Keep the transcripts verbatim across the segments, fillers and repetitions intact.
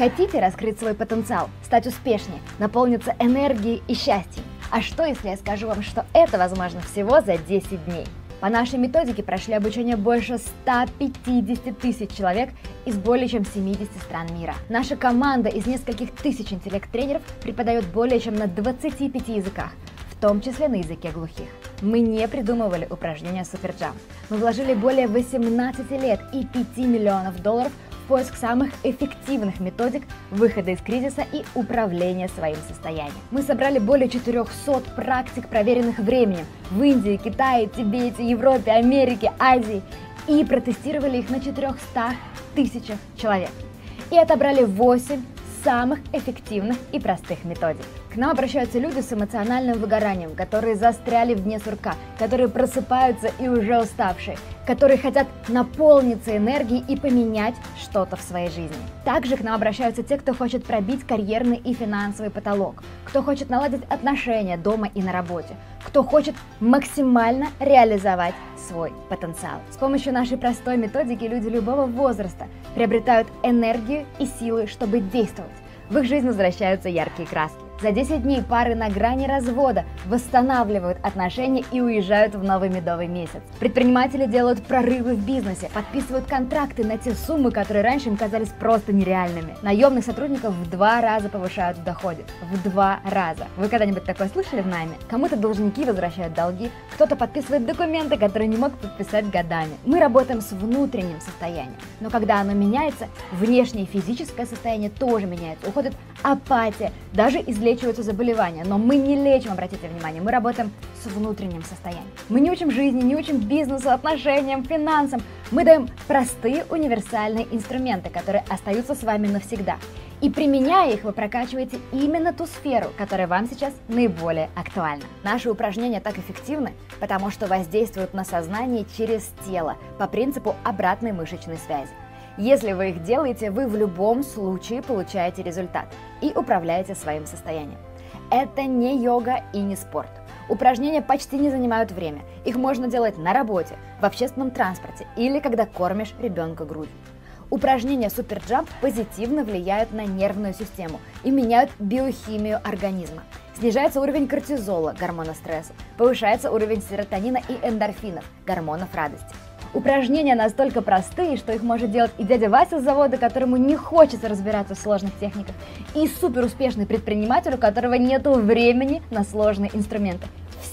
Хотите раскрыть свой потенциал, стать успешнее, наполниться энергией и счастьем? А что, если я скажу вам, что это возможно всего за десять дней? По нашей методике прошли обучение больше ста пятидесяти тысяч человек из более чем семидесяти стран мира. Наша команда из нескольких тысяч интеллект-тренеров преподает более чем на двадцати пяти языках, в том числе на языке глухих. Мы не придумывали упражнения SuperJump. Мы вложили более восемнадцати лет и пяти миллионов долларов в поиск самых эффективных методик выхода из кризиса и управления своим состоянием. Мы собрали более четырёхсот практик, проверенных временем, в Индии, Китае, Тибете, Европе, Америке, Азии, и протестировали их на четырёхстах тысячах человек. И отобрали восемь самых эффективных и простых методик. К нам обращаются люди с эмоциональным выгоранием, которые застряли в дне сурка, которые просыпаются и уже уставшие, которые хотят наполниться энергией и поменять что-то в своей жизни. Также к нам обращаются те, кто хочет пробить карьерный и финансовый потолок, кто хочет наладить отношения дома и на работе, кто хочет максимально реализовать свой потенциал. С помощью нашей простой методики люди любого возраста приобретают энергию и силы, чтобы действовать. В их жизнь возвращаются яркие краски. За десять дней пары на грани развода восстанавливают отношения и уезжают в новый медовый месяц. Предприниматели делают прорывы в бизнесе, подписывают контракты на те суммы, которые раньше им казались просто нереальными. Наемных сотрудников в два раза повышают в доходе. В два раза. Вы когда-нибудь такое слышали в найме? Кому-то должники возвращают долги, кто-то подписывает документы, которые не мог подписать годами. Мы работаем с внутренним состоянием, но когда оно меняется, внешнее физическое состояние тоже меняется. Уходит апатия, даже излечение. Лечиваются заболевания, но мы не лечим, обратите внимание, мы работаем с внутренним состоянием. Мы не учим жизни, не учим бизнесу, отношениям, финансам. Мы даем простые универсальные инструменты, которые остаются с вами навсегда. И применяя их, вы прокачиваете именно ту сферу, которая вам сейчас наиболее актуальна. Наши упражнения так эффективны, потому что воздействуют на сознание через тело по принципу обратной мышечной связи. Если вы их делаете, вы в любом случае получаете результат и управляете своим состоянием. Это не йога и не спорт. Упражнения почти не занимают время. Их можно делать на работе, в общественном транспорте или когда кормишь ребенка грудью. Упражнения SuperJump позитивно влияют на нервную систему и меняют биохимию организма. Снижается уровень кортизола, гормона стресса, повышается уровень серотонина и эндорфинов, гормонов радости. Упражнения настолько простые, что их может делать и дядя Вася с завода, которому не хочется разбираться в сложных техниках, и суперуспешный предприниматель, у которого нет времени на сложные инструменты.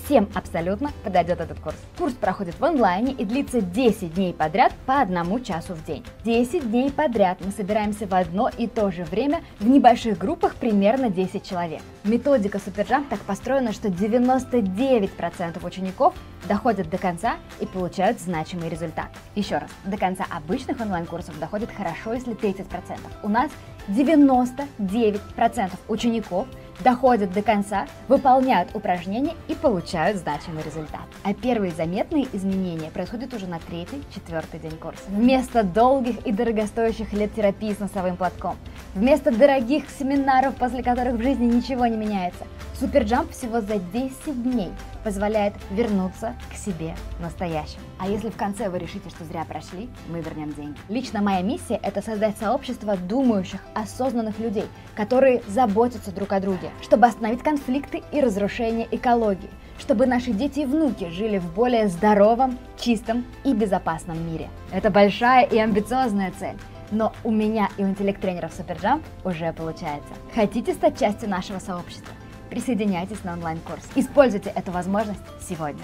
Всем абсолютно подойдет этот курс. Курс проходит в онлайне и длится десять дней подряд по одному часу в день. десять дней подряд мы собираемся в одно и то же время в небольших группах примерно десяти человек. Методика SuperJump так построена, что девяносто девять процентов учеников доходят до конца и получают значимый результат. Еще раз, до конца обычных онлайн-курсов доходит хорошо, если тридцать процентов. У нас девяносто девять процентов учеников доходят до конца, выполняют упражнения и получают значимый результат. А первые заметные изменения происходят уже на третий, четвертый день курса. Вместо долгих и дорогостоящих лет терапии с носовым платком, вместо дорогих семинаров, после которых в жизни ничего не меняется, SuperJump всего за десять дней позволяет вернуться к себе настоящему. А если в конце вы решите, что зря прошли, мы вернем деньги. Лично моя миссия – это создать сообщество думающих, осознанных людей, которые заботятся друг о друге, чтобы остановить конфликты и разрушение экологии, чтобы наши дети и внуки жили в более здоровом, чистом и безопасном мире. Это большая и амбициозная цель. Но у меня и у интеллект-тренеров SuperJump уже получается. Хотите стать частью нашего сообщества? Присоединяйтесь на онлайн-курс. Используйте эту возможность сегодня.